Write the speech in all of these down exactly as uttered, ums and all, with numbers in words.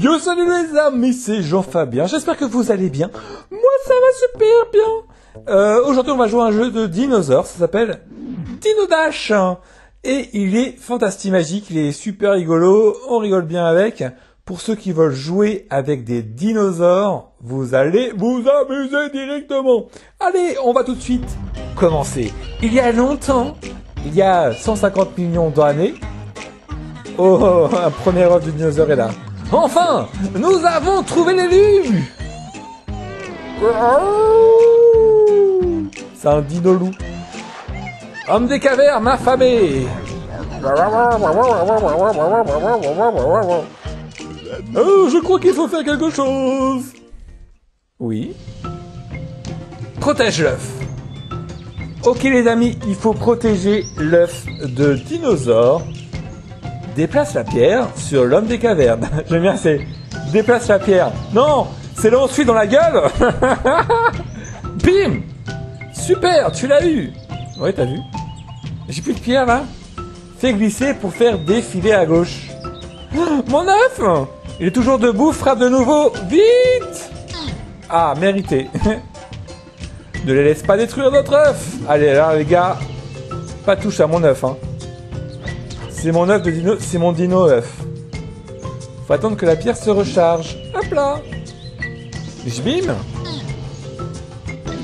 Yo, salut les amis, c'est Jean-Fabien, j'espère que vous allez bien. Moi ça va super bien. euh, Aujourd'hui on va jouer à un jeu de dinosaures, ça s'appelle Dino Dash. Et il est fantastique, magique, il est super rigolo, on rigole bien avec. Pour ceux qui veulent jouer avec des dinosaures, vous allez vous amuser directement. Allez, on va tout de suite commencer. Il y a longtemps, il y a cent cinquante millions d'années. Oh, un premier œuf du dinosaure est là. Enfin, nous avons trouvé l'élu. C'est un dino-loup. Homme des cavernes affamé. Euh, je crois qu'il faut faire quelque chose. Oui. Protège l'œuf. Ok les amis, il faut protéger l'œuf de dinosaure. Déplace la pierre sur l'homme des cavernes. J'aime bien, c'est déplace la pierre. Non, c'est là où on se fuit dans la gueule. Bim. Super, tu l'as eu. Ouais, t'as vu. J'ai plus de pierre là. Fais glisser pour faire défiler à gauche. Mon œuf. Il est toujours debout, frappe de nouveau. Vite. Ah, mérité. Ne les laisse pas détruire notre œuf. Allez là les gars, pas touche à mon œuf hein. C'est mon œuf de dino, c'est mon dino œuf. Faut attendre que la pierre se recharge. Hop là. J'bim.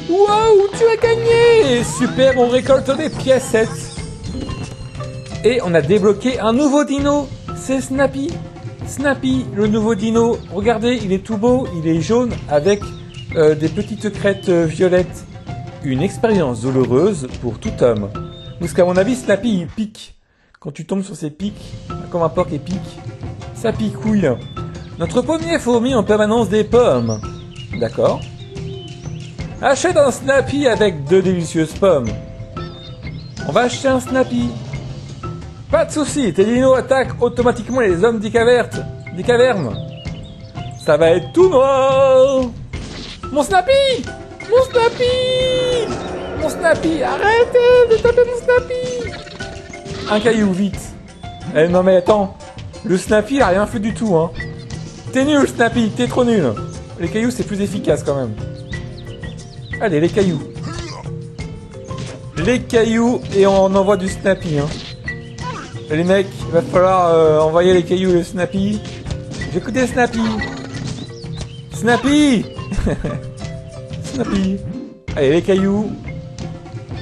Waouh, tu as gagné. Super, on récolte des piècettes. Et on a débloqué un nouveau dino. C'est Snappy. Snappy, le nouveau dino. Regardez, il est tout beau, il est jaune avec euh, des petites crêtes euh, violettes. Une expérience douloureuse pour tout homme. Parce qu'à mon avis, Snappy, il pique. Quand tu tombes sur ces pics, comme un porc et pique, ça picouille. Notre pommier fourmille en permanence des pommes. D'accord. Achète un Snappy avec deux délicieuses pommes. On va acheter un Snappy. Pas de soucis, tes dinos attaquent automatiquement les hommes des cavernes. Des cavernes. Ça va être tout noir. Mon Snappy! Mon Snappy! Mon Snappy! Arrêtez de taper mon Snappy! Un caillou, vite. Eh non mais attends, le Snappy il a rien fait du tout hein. T'es nul Snappy, t'es trop nul. Les cailloux c'est plus efficace quand même. Allez les cailloux. Les cailloux et on envoie du Snappy hein. Les mecs, il va falloir euh, envoyer les cailloux et le Snappy. J'écoutais Snappy. Snappy. Snappy. Allez les cailloux.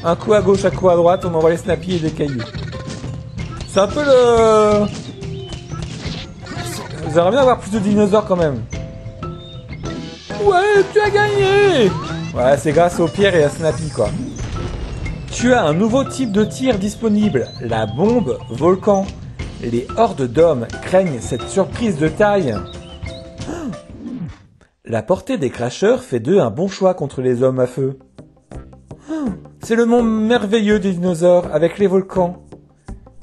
Un coup à gauche, un coup à droite, on envoie les Snappy et les cailloux. C'est un peu le... Vous aimeriez bien avoir plus de dinosaures quand même. Ouais, tu as gagné. Ouais, c'est grâce aux pierres et à Snappy, quoi. Tu as un nouveau type de tir disponible, la bombe volcan. Les hordes d'hommes craignent cette surprise de taille. La portée des cracheurs fait d'eux un bon choix contre les hommes à feu. C'est le monde merveilleux des dinosaures avec les volcans.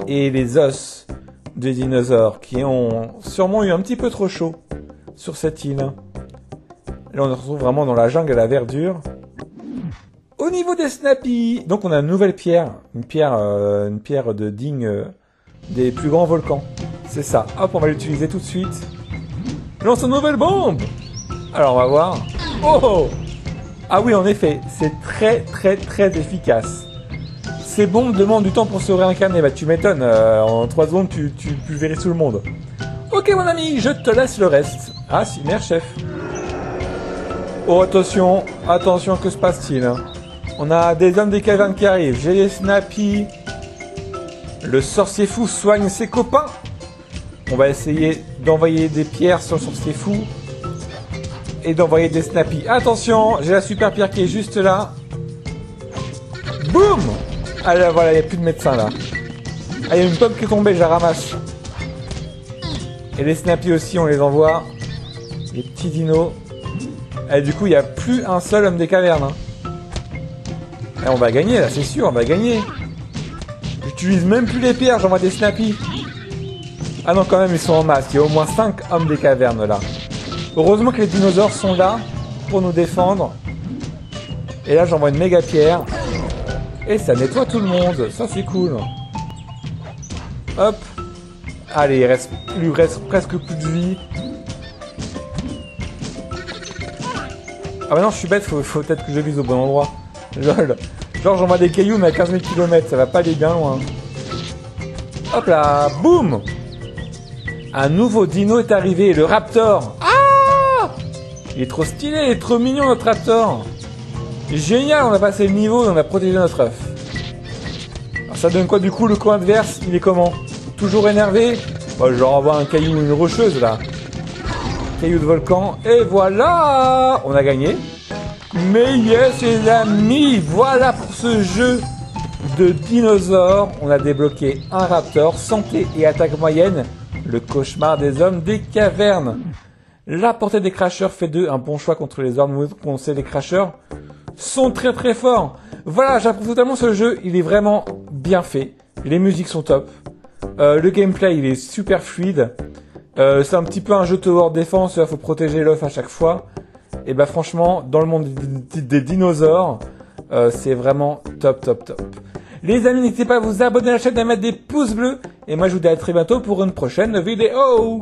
Et les os des dinosaures qui ont sûrement eu un petit peu trop chaud sur cette île. Là, on se retrouve vraiment dans la jungle à la verdure. Au niveau des Snappy, donc on a une nouvelle pierre, une pierre, euh, une pierre de digne euh, des plus grands volcans. C'est ça. Hop, on va l'utiliser tout de suite. Lance une nouvelle bombe. Alors, on va voir. Oh! Ah oui, en effet, c'est très, très, très efficace. Ces bombes demandent du temps pour se réincarner. Bah tu m'étonnes, euh, en trois secondes tu, tu pulvérises tout le monde. Ok mon ami, je te laisse le reste. Ah si, merde chef. Oh attention, attention, que se passe-t-il? On a des hommes des cavernes qui arrivent, j'ai les Snappy. Le sorcier fou soigne ses copains. On va essayer d'envoyer des pierres sur le sorcier fou. Et d'envoyer des Snappy. Attention, j'ai la super pierre qui est juste là. Boum! Allez, voilà, il n'y a plus de médecin là. Ah, il y a une pomme qui est tombée, je la ramasse. Et les Snappy aussi, on les envoie. Les petits dinos. Et du coup, il n'y a plus un seul homme des cavernes. Hein. Et on va gagner là, c'est sûr, on va gagner. J'utilise même plus les pierres, j'envoie des Snappy. Ah non, quand même, ils sont en masse. Il y a au moins cinq hommes des cavernes là. Heureusement que les dinosaures sont là pour nous défendre. Et là, j'envoie une méga pierre. Et ça nettoie tout le monde, ça c'est cool. Hop. Allez, il, reste, il lui reste presque plus de vie. Ah bah non, je suis bête, faut, faut peut-être que je vise au bon endroit. Lol. Genre j'envoie des cailloux mais à quinze mille kilomètres, ça va pas aller bien loin. Hop là, boum! Un nouveau dino est arrivé, le Raptor. Ah! Il est trop stylé, il est trop mignon notre Raptor. Génial, on a passé le niveau et on a protégé notre œuf. Alors ça donne quoi du coup, le coin adverse, il est comment? Toujours énervé? Bon, je leur envoie un caillou ou une rocheuse là. Caillou de volcan, et voilà! On a gagné. Mais yes les amis, voilà pour ce jeu de dinosaures. On a débloqué un raptor, santé et attaque moyenne, le cauchemar des hommes des cavernes. La portée des crashers fait d'eux un bon choix contre les ormes. On sait les crashers sont très très forts. Voilà, j'approuve totalement ce jeu, il est vraiment bien fait. Les musiques sont top. Euh, le gameplay il est super fluide. Euh, c'est un petit peu un jeu tower défense, il faut protéger l'œuf à chaque fois. Et bah franchement, dans le monde des dinosaures, euh, c'est vraiment top, top, top. Les amis, n'hésitez pas à vous abonner à la chaîne, à mettre des pouces bleus. Et moi, je vous dis à très bientôt pour une prochaine vidéo.